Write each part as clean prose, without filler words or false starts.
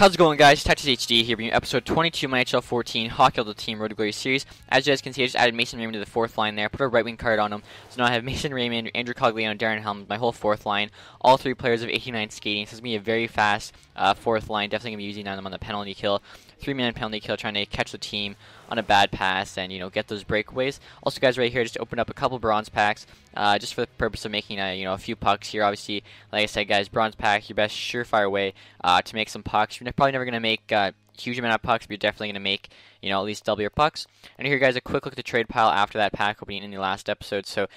How's it going, guys? TacTixHD here, bringing you episode 22 of my NHL 14 Hockey Ultimate Team Road to Glory Series. As you guys can see, I just added Mason Raymond to the fourth line there, put a right wing card on him. So now I have Mason Raymond, Andrew Cogliano, Darren Helm, my whole fourth line. All three players of 89 skating. So it's going to be a very fast fourth line. Definitely going to be using them on the penalty kill. 3-man penalty kill, trying to catch the team on a bad pass and, you know, get those breakaways. Also, guys, right here, just opened up a couple bronze packs just for the purpose of making, you know, a few pucks here. Obviously, like I said, guys, bronze pack, your best surefire way to make some pucks. You're probably never going to make a huge amount of pucks, but you're definitely going to make, you know, at least double your pucks. And here, guys, a quick look at the trade pile after that pack opening in the last episode. So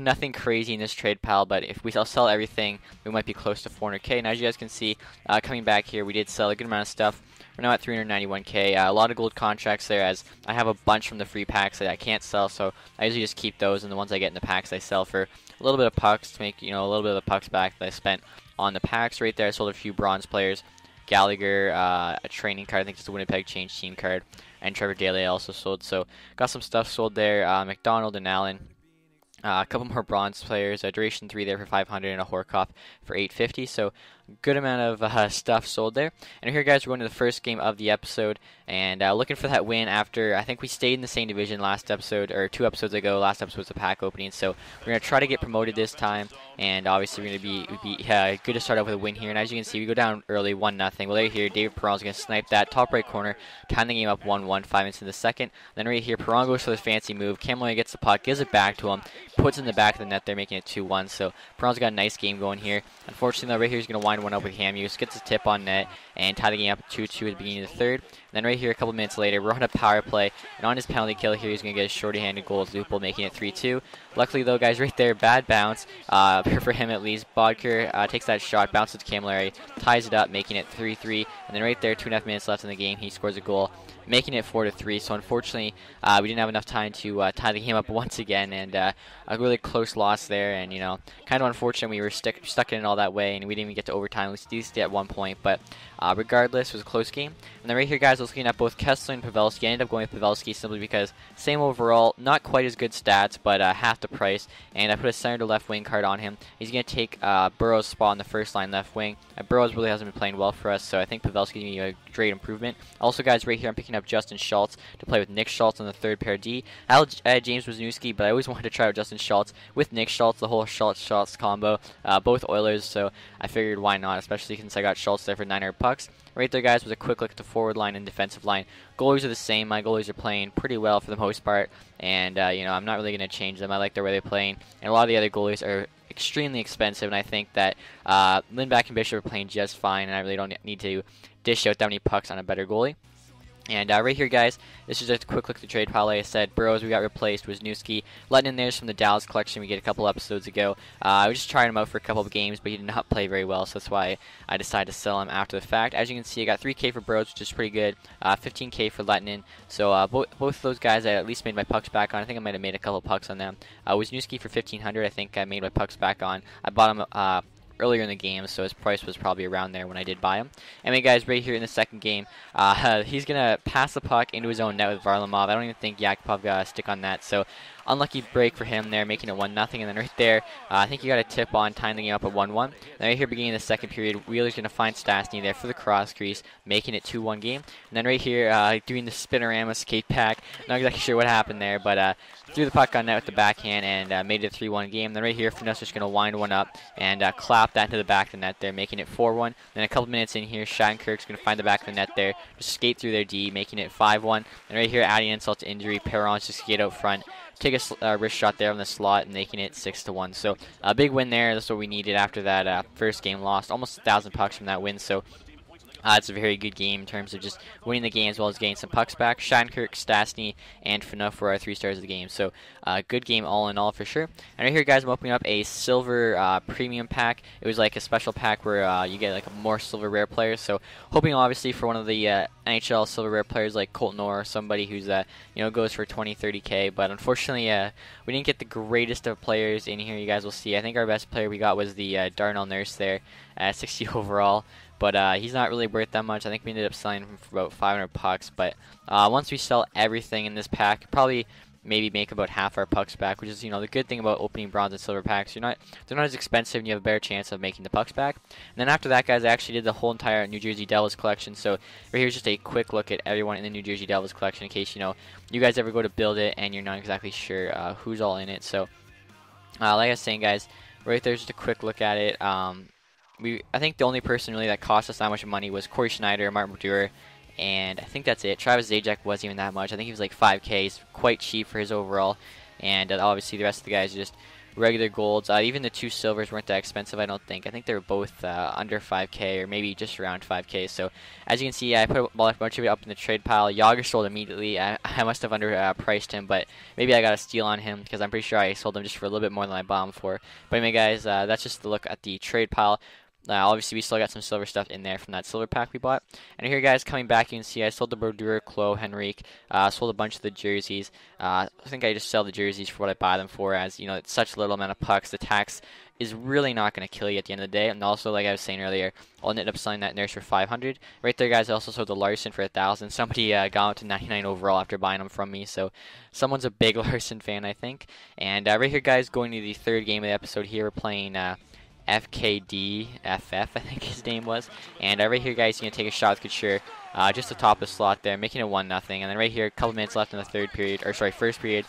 nothing crazy in this trade pile, but if we sell everything, we might be close to 400K. And as you guys can see, coming back here, we did sell a good amount of stuff. We're now at 391K. A lot of gold contracts there, as I have a bunch from the free packs that I can't sell, so I usually just keep those, and the ones I get in the packs I sell for a little bit of pucks to make, you know, a little bit of the pucks back that I spent on the packs right there. I sold a few bronze players. Gallagher, a training card, I think it's the Winnipeg Change team card, and Trevor Daley I also sold, so got some stuff sold there. McDonald and Allen, a couple more bronze players, duration 3 there for 500, and a Horkoff for 850, so good amount of stuff sold there. And here, guys, we're going to the first game of the episode, and looking for that win after, I think we stayed in the same division last episode, or 2 episodes ago. Last episode was the pack opening, so we're going to try to get promoted this time, and obviously we're going to be good to start off with a win here. And as you can see, we go down early, 1-0. Well, right here, David Perron's going to snipe that top right corner, tying the game up 1-1, 5 minutes in the second. Then right here, Perron goes for the fancy move, Camillary gets the puck, gives it back to him, puts it in the back of the net there, making it 2-1, so Perron's got a nice game going here. Unfortunately, though, right here he's going to wind one up with Hamus, gets a tip on net, and tie the game up 2-2 at the beginning of the third. And then right here, a couple minutes later, we're on a power play, and on his penalty kill here, he's going to get a shorty-handed goal with Lupul, making it 3-2. Luckily, though, guys, right there, bad bounce, for him at least. Bodker takes that shot, bounces to Camillary, ties it up, making it 3-3. And then right there, 2.5 minutes left in the game, he scores a goal, making it 4-3. So unfortunately, we didn't have enough time to tie the game up once again, and a really close loss there. And, you know, kind of unfortunate we were stuck in it all that way, and we didn't even get to overtime. We still stayed at one point, but regardless, it was a close game. And then right here, guys, I was looking at both Kessler and Pavelski. I ended up going with Pavelski simply because same overall, not quite as good stats, but half the price. And I put a center to left wing card on him. He's going to take Burrows' spot on the first line left wing. Burrows really hasn't been playing well for us, so I think Pavelski is going to be a great improvement. Also, guys, right here, I'm picking up Justin Schultz to play with Nick Schultz on the third pair D. I had James Wazniewski, but I always wanted to try out Justin Schultz with Nick Schultz, the whole Schultz combo, both Oilers, so I figured why not, especially since I got Schultz there for 900 pucks. Right there, guys, was a quick look at the forward line and defensive line. Goalies are the same. My goalies are playing pretty well for the most part, and, you know, I'm not really going to change them. I like the way they're playing, and a lot of the other goalies are extremely expensive, and I think that Lindback and Bishop are playing just fine, and I really don't need to dish out that many pucks on a better goalie. And right here, guys, this is just a quick look at the trade pile. Like I said, Burrows, we got replaced. Wisniewski, Lettinen, there's from the Dallas collection we did a couple episodes ago. I was just trying him out for a couple of games, but he did not play very well, so that's why I decided to sell him after the fact. As you can see, I got 3K for Burrows, which is pretty good, 15K for Lettinen. So both of those guys I at least made my pucks back on. I think I might have made a couple of pucks on them. Wisniewski for 1,500, I think I made my pucks back on. I bought him earlier in the game, so his price was probably around there when I did buy him. Anyway, guys, right here in the second game, he's going to pass the puck into his own net with Varlamov. I don't even think Yakupov got a stick on that, so unlucky break for him there, making it 1-0. And then right there, I think he got a tip on, tying the game up at 1-1. Then right here, beginning of the second period, Wheeler's going to find Stastny there for the cross crease, making it 2-1 game. And then right here, doing the spinorama skate pack. Not exactly sure what happened there, but threw the puck on net with the backhand and made it a 3-1 game. Then right here, Furness is going to wind one up and clap that into the back of the net there, making it 4-1. Then a couple minutes in here, Shattenkirk's going to find the back of the net there, just skate through their D, making it 5-1. And right here, adding insult to injury, Perron's just skate out front, take a wrist shot there on the slot, making it 6-1. So a big win there. That's what we needed after that first game lost. Almost 1,000 pucks from that win. So it's a very good game in terms of just winning the game as well as getting some pucks back. Shattenkirk, Stastny, and Phaneuf were our 3 stars of the game. So good game all in all for sure. And right here, guys, I'm opening up a silver premium pack. It was like a special pack where you get like more silver rare players. So hoping obviously for one of the NHL silver rare players like Colton Orr or somebody who's you know, goes for 20-30K. But unfortunately, we didn't get the greatest of players in here. You guys will see. I think our best player we got was the Darnell Nurse there at 60 overall. But he's not really worth that much. I think we ended up selling him for about 500 pucks. But once we sell everything in this pack, probably maybe make about half our pucks back, which is, you know, the good thing about opening bronze and silver packs. They're not as expensive, and you have a better chance of making the pucks back. And then after that, guys, I actually did the whole entire New Jersey Devils collection. So right here's just a quick look at everyone in the New Jersey Devils collection in case, you know, you guys ever go to build it and you're not exactly sure who's all in it. So like I was saying, guys, right there's just a quick look at it. I think the only person really that cost us that much money was Corey Schneider, Martin Madur, and I think that's it. Travis Zajac wasn't even that much. I think he was like 5K. He's quite cheap for his overall. And obviously the rest of the guys are just regular golds. Even the two silvers weren't that expensive, I don't think. I think they were both under 5K or maybe just around 5K. So as you can see, I put a bunch of it up in the trade pile. Yager sold immediately. I must have underpriced him, but maybe I got a steal on him because I'm pretty sure I sold him just for a little bit more than I bought him for. But anyway, guys, that's just the look at the trade pile. Obviously, we still got some silver stuff in there from that silver pack we bought. And here, guys, coming back, you can see I sold the Brodeur, Clo, Henrique. Sold a bunch of the jerseys. I think I just sell the jerseys for what I buy them for, as, you know, it's such a little amount of pucks. The tax is really not going to kill you at the end of the day. And also, like I was saying earlier, I'll end up selling that Nurse for 500. Right there, guys, I also sold the Larson for 1,000. Somebody got up to 99 overall after buying them from me. So someone's a big Larson fan, I think. And right here, guys, going to the third game of the episode here, we're playing... FKDFF, I think his name was. And right here, guys, you're going to take a shot with Couture. Just the top of the slot there, making it 1-0. And then right here, a couple minutes left in the first period.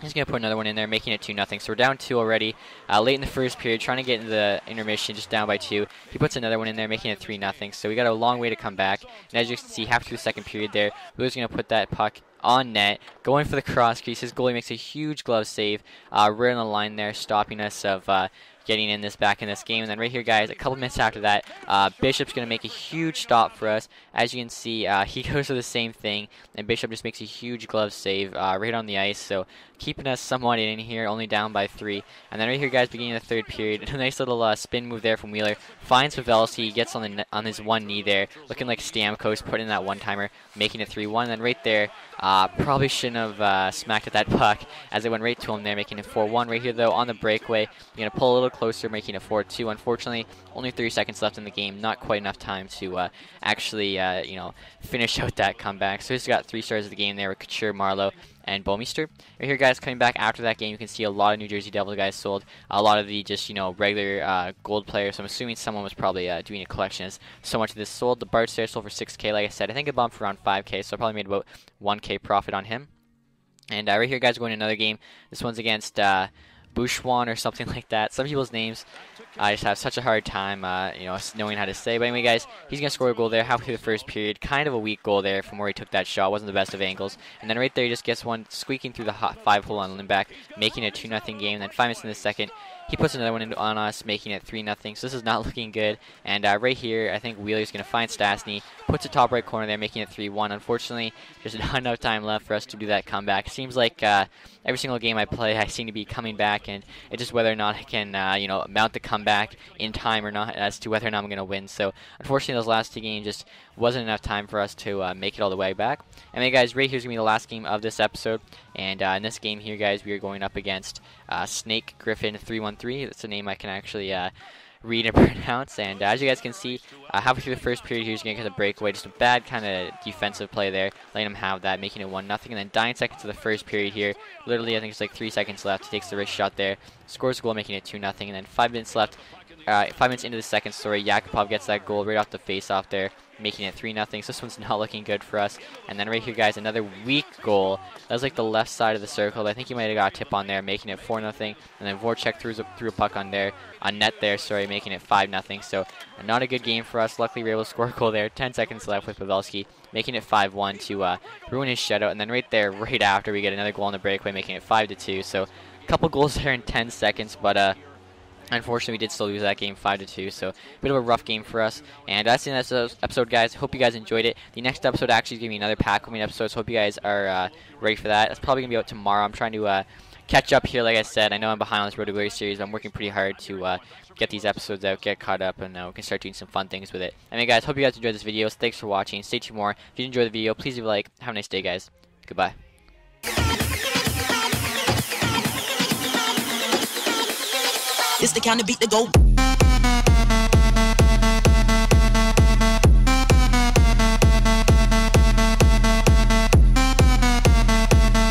He's going to put another one in there, making it 2-0. So we're down 2 already. Late in the first period, trying to get into the intermission, just down by 2. He puts another one in there, making it 3-0. So we got a long way to come back. And as you can see, half through the second period there, Lou's going to put that puck on net, going for the cross crease. His goalie makes a huge glove save, right on the line there, stopping us of... getting in this back in this game. And then right here, guys, a couple minutes after that, Bishop's going to make a huge stop for us. As you can see, he goes for the same thing, and Bishop just makes a huge glove save right on the ice, so keeping us somewhat in here, only down by 3. And then right here, guys, beginning of the third period, a nice little spin move there from Wheeler. Finds Pavelski, gets on his one knee there, looking like Stamkos, putting in that one-timer, making it 3-1. And then right there, probably shouldn't have smacked at that puck, as it went right to him there, making it 4-1. Right here, though, on the breakaway, you're going to pull a little closer, making it 4-2. Unfortunately, only 3 seconds left in the game. Not quite enough time to actually, you know, finish out that comeback. So he's got 3 stars of the game there with Couture, Marlowe, and Bomeister. Right here, guys, coming back after that game, you can see a lot of New Jersey Devil guys sold. A lot of the just, you know, regular gold players. So I'm assuming someone was probably doing a collection, as so much of this sold. The Barts there sold for 6K. Like I said, I think it bumped for around 5K, so I probably made about 1K profit on him. And right here, guys, going to another game. This one's against... Bushwan or something like that. Some people's names I just have such a hard time you know, knowing how to say. But anyway, guys, he's gonna score a goal there halfway through the first period. Kind of a weak goal there from where he took that shot. Wasn't the best of angles. And then right there he just gets one squeaking through the hot 5 hole on Lindback, making it 2-0 game. And then 5 minutes in the second, he puts another one in on us, making it 3-0. So this is not looking good. And right here, I think Wheeler's going to find Stastny. Puts a top right corner there, making it 3-1. Unfortunately, there's not enough time left for us to do that comeback. Seems like every single game I play, I seem to be coming back. And it's just whether or not I can, you know, mount the comeback in time or not as to whether or not I'm going to win. So, unfortunately, those last 2 games just wasn't enough time for us to make it all the way back. And then, guys, right here's going to be the last game of this episode. And in this game here, guys, we are going up against Snake Griffin 313. That's a name I can actually read and pronounce. And as you guys can see, halfway through the first period here, he's going to get a breakaway. Just a bad kind of defensive play there, letting him have that, making it 1-0. And then 9 seconds of the first period here, literally I think it's like 3 seconds left. He takes the wrist shot there, scores a goal, making it 2-0. And then 5 minutes left. 5 minutes into the second, sorry, Yakupov gets that goal right off the face-off there, making it 3-0. So this one's not looking good for us. And then right here, guys, another weak goal. That was like the left side of the circle. I think he might have got a tip on there, making it 4-0. And then Voracek threw a puck on net there, sorry, making it 5-0. So not a good game for us. Luckily, we were able to score a goal there. 10 seconds left with Pavelski, making it 5-1 to ruin his shutout. And then right there, right after, we get another goal on the breakaway, making it 5-2. So a couple goals there in 10 seconds, but... unfortunately, we did still lose that game 5-2, so a bit of a rough game for us. And that's the end of this episode, guys. Hope you guys enjoyed it. The next episode actually is going to be another pack opening episode, so hope you guys are ready for that. It's probably going to be out tomorrow. I'm trying to catch up here, like I said. I know I'm behind on this Road to Glory series, but I'm working pretty hard to get these episodes out, get caught up, and we can start doing some fun things with it. Anyway, guys, hope you guys enjoyed this video. Thanks for watching. Stay tuned more. If you enjoyed the video, please leave a like. Have a nice day, guys. Goodbye. It's the kind of beat to go.